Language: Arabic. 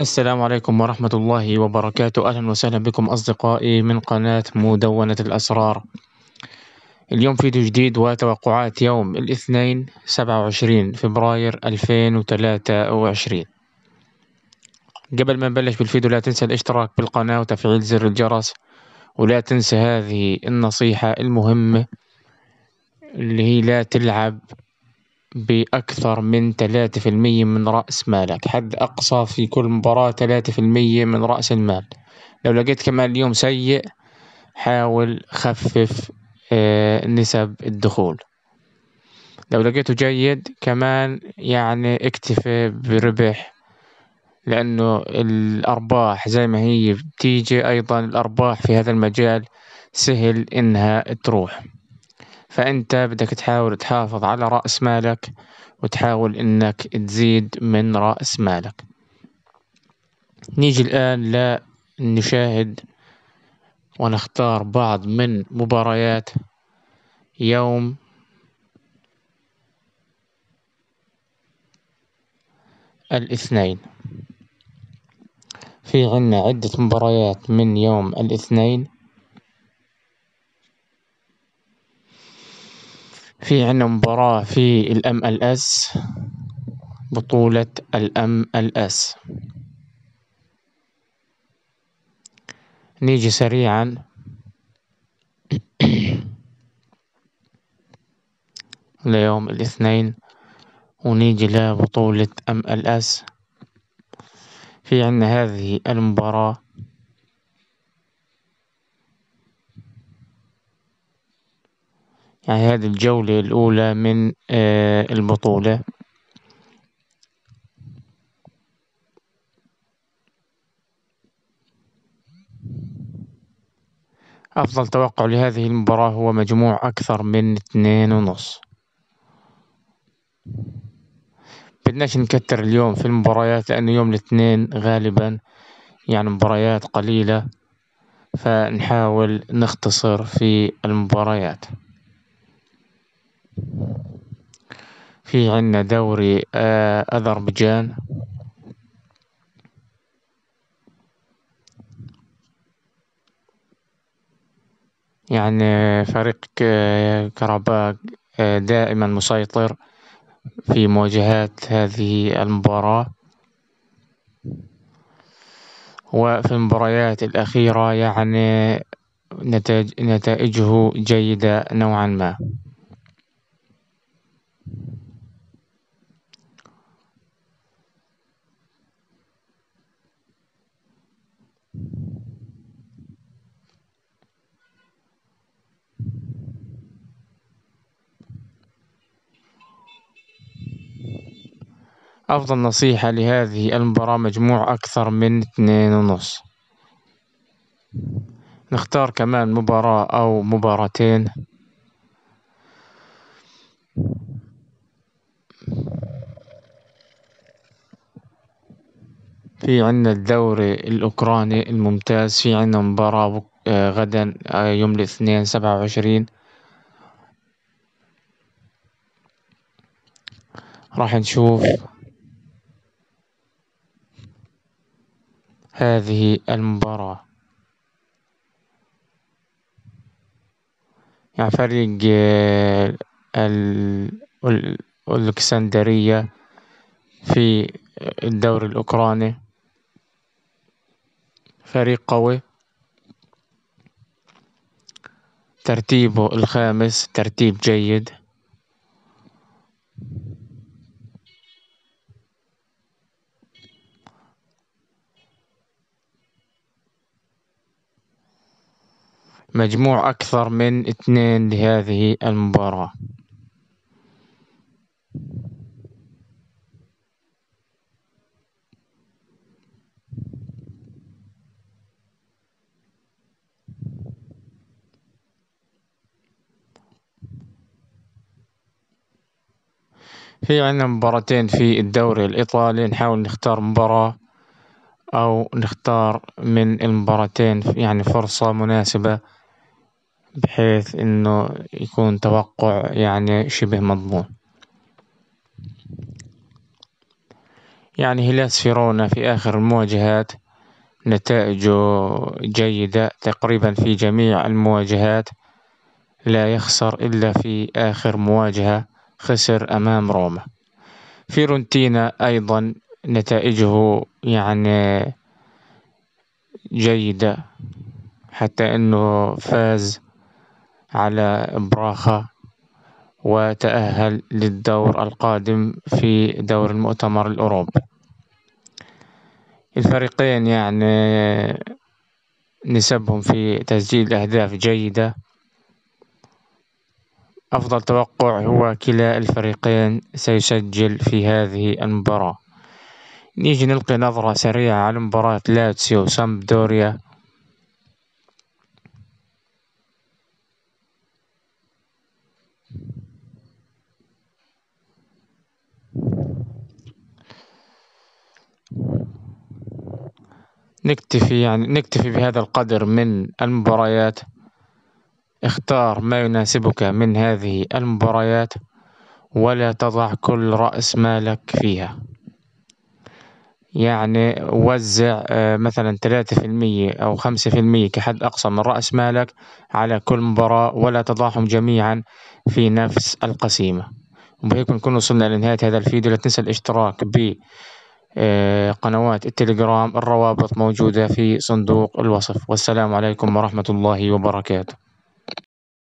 السلام عليكم ورحمة الله وبركاته. أهلا وسهلا بكم أصدقائي من قناة مدونة الأسرار. اليوم فيديو جديد وتوقعات يوم الاثنين 27 فبراير 2023. قبل ما نبلش بالفيديو لا تنسى الاشتراك بالقناة وتفعيل زر الجرس، ولا تنسى هذه النصيحة المهمة اللي هي لا تلعب بأكثر من 3% من رأس مالك، حد أقصى في كل مباراة 3% من رأس المال. لو لقيت كمان اليوم سيء حاول خفف نسب الدخول، لو لقيته جيد كمان يعني اكتفي بربح، لأنه الأرباح زي ما هي بتيجي، أيضا الأرباح في هذا المجال سهل إنها تروح، فأنت بدك تحاول تحافظ على رأس مالك وتحاول إنك تزيد من رأس مالك. نيجي الآن لنشاهد ونختار بعض من مباريات يوم الاثنين. في عنا عدة مباريات من يوم الاثنين. في عنا مباراة في ال MLS، بطولة ال MLS. نيجي سريعا ليوم الاثنين ونيجي لبطولة MLS. في عنا هذه المباراة يعني هذه الجولة الأولى من البطولة. أفضل توقع لهذه المباراة هو مجموع أكثر من 2.5. بدناش نكتر اليوم في المباريات، لأنه يوم الاثنين غالبا يعني مباريات قليلة، فنحاول نختصر في المباريات. في عنا دوري أذربيجان، يعني فريق كرباغ دائما مسيطر في مواجهات هذه المباراة، وفي المباريات الأخيرة يعني نتائجه جيدة نوعا ما. أفضل نصيحة لهذه المباراة مجموع أكثر من 2.5. نختار كمان مباراة أو مباراتين. في عنا الدوري الأوكراني الممتاز، في عنا مباراة غدا يوم الاثنين 27. راح نشوف هذه المباراة. يعني فريق الإسكندرية في الدوري الأوكراني فريق قوي، ترتيبه الخامس، ترتيب جيد. مجموع أكثر من 2 لهذه المباراة. في عنا مباراتين في الدوري الإيطالي، نحاول نختار مباراة أو نختار من المباراتين يعني فرصة مناسبة، بحيث إنه يكون توقع يعني شبه مضمون. يعني هيلاس فيرونا في آخر المواجهات نتائجه جيدة تقريبا في جميع المواجهات، لا يخسر إلا في آخر مواجهة خسر أمام روما. فيورنتينا أيضا نتائجه يعني جيدة، حتى أنه فاز على براخة وتأهل للدور القادم في دور المؤتمر الأوروبي. الفريقين يعني نسبهم في تسجيل أهداف جيدة، أفضل توقع هو كلا الفريقين سيسجل في هذه المباراة. نيجي نلقي نظرة سريعة على مباراة لاتسيو سامبدوريا. نكتفي بهذا القدر من المباريات. اختار ما يناسبك من هذه المباريات ولا تضع كل رأس مالك فيها، يعني وزع مثلا 3% أو 5% كحد أقصى من رأس مالك على كل مباراة، ولا تضعهم جميعا في نفس القسيمة. وبهيك نكون وصلنا لنهاية هذا الفيديو. لا تنسى الاشتراك بقنوات التليجرام، الروابط موجودة في صندوق الوصف. والسلام عليكم ورحمة الله وبركاته.